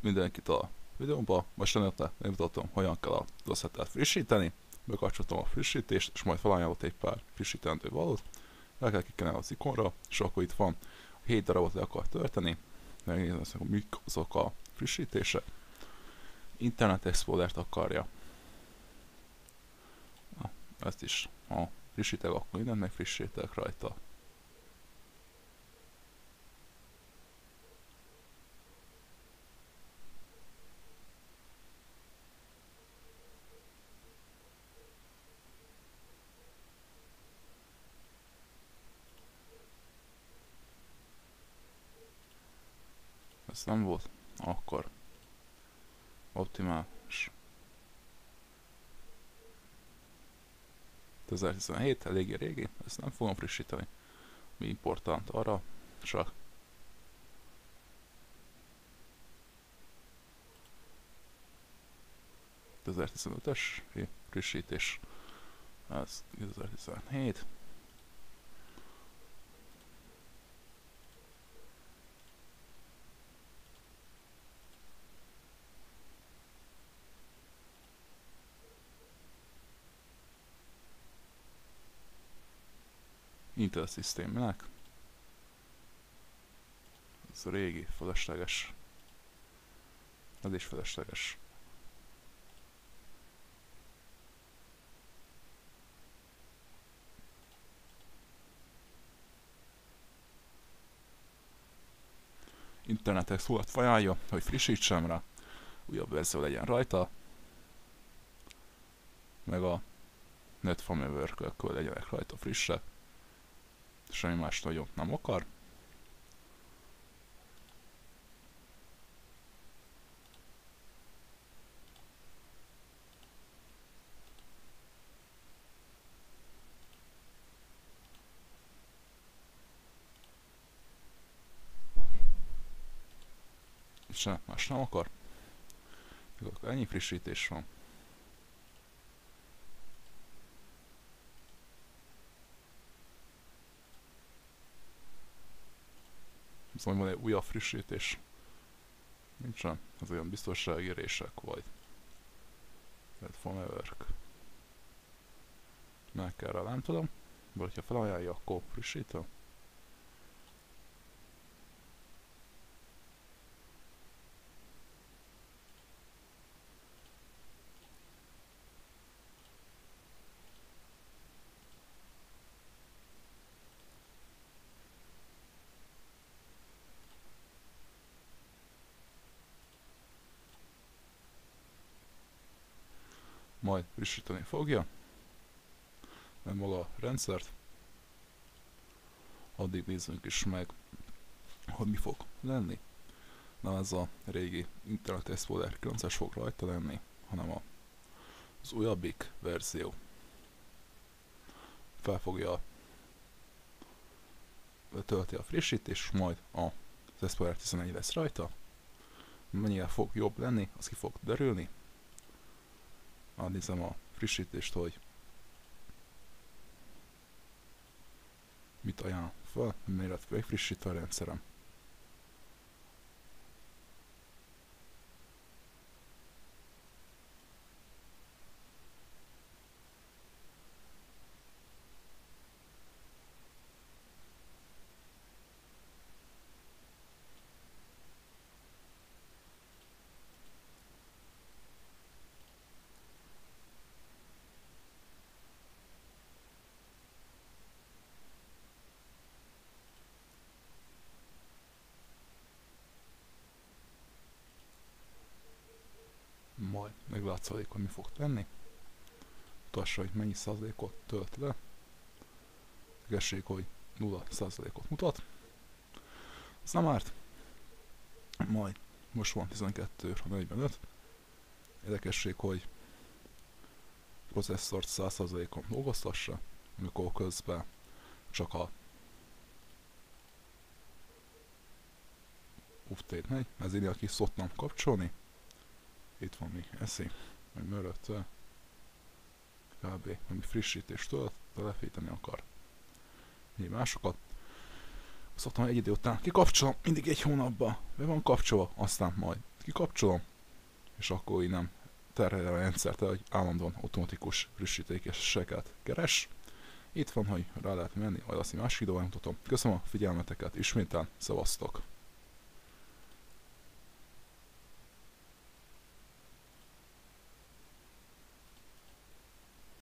Mindenkit a videómban, most megmutatom, hogyan kell a DOSZET-et frissíteni. Bekapcsoltam a frissítést, és majd felajánlott egy pár frissítendő valót. El kell klikkelni az ikonra, és akkor itt van 7 darabot le akar tölteni. Megnézzük, hogy mik azok a frissítések. Internet Explorer-t akarja. Na, ezt is, ha frissítek, akkor mindent megfrissítek rajta. Ez nem volt? Akkor optimális. 2017, eléggé régi, ezt nem fogom frissíteni. Mi important arra, csak ez 2015-ös frissítés. Ez 2017. Intel szisztémának. Ez a régi, felesleges. Ez is felesleges. Internet Explorer felajánlja, hogy frissítsem rá. Újabb verzió legyen rajta. Meg a NetFramework-kől legyenek rajta frissek. Semmi más nagyon nem akar. Semmi más nem akar. Ennyi frissítés van. Szóval van egy újabb frissítés. Nincsen, ez olyan biztonságérések vagy. Tehát framework. Meg kell rá, nem tudom. Vagy ha felajánlja, akkor frissítem. Majd frissíteni fogja, nem maga a rendszert. Addig nézzünk is meg, hogy mi fog lenni. Nem ez a régi Internet Explorer 9-es fog rajta lenni, hanem az újabbik verzió. Felfogja, tölti a frissítés, majd az Explorer 11 lesz rajta. Mennyire fog jobb lenni, az ki fog derülni. Nézem a frissítést, hogy mit ajánl fel, miért megfrissítve a rendszerem. Majd meglátszódik, hogy mi fog tenni. Utassa, hogy mennyi százalékot tölt le. Igazság, hogy 0%-ot mutat. Ez nem árt. Majd most van 12:45. Érdekesség, hogy processzort 100%-on dolgoztassa, amikor közben csak a update megy. Ez így, aki szoktam kapcsolni. Itt van még eszi, meg mörötte, kb. Ami frissítést tölt, de leféteni akar. Még másokat. Szoktam egy idő után kikapcsolom, mindig egy hónapban be van kapcsolva, aztán majd kikapcsolom, és akkor innen terhelje a rendszert, hogy állandóan automatikus frissítékeseket keres. Itt van, hogy rá lehet menni, majd azt én más videóban mutatom. Köszönöm a figyelmeteket, ismétel, szevasztok!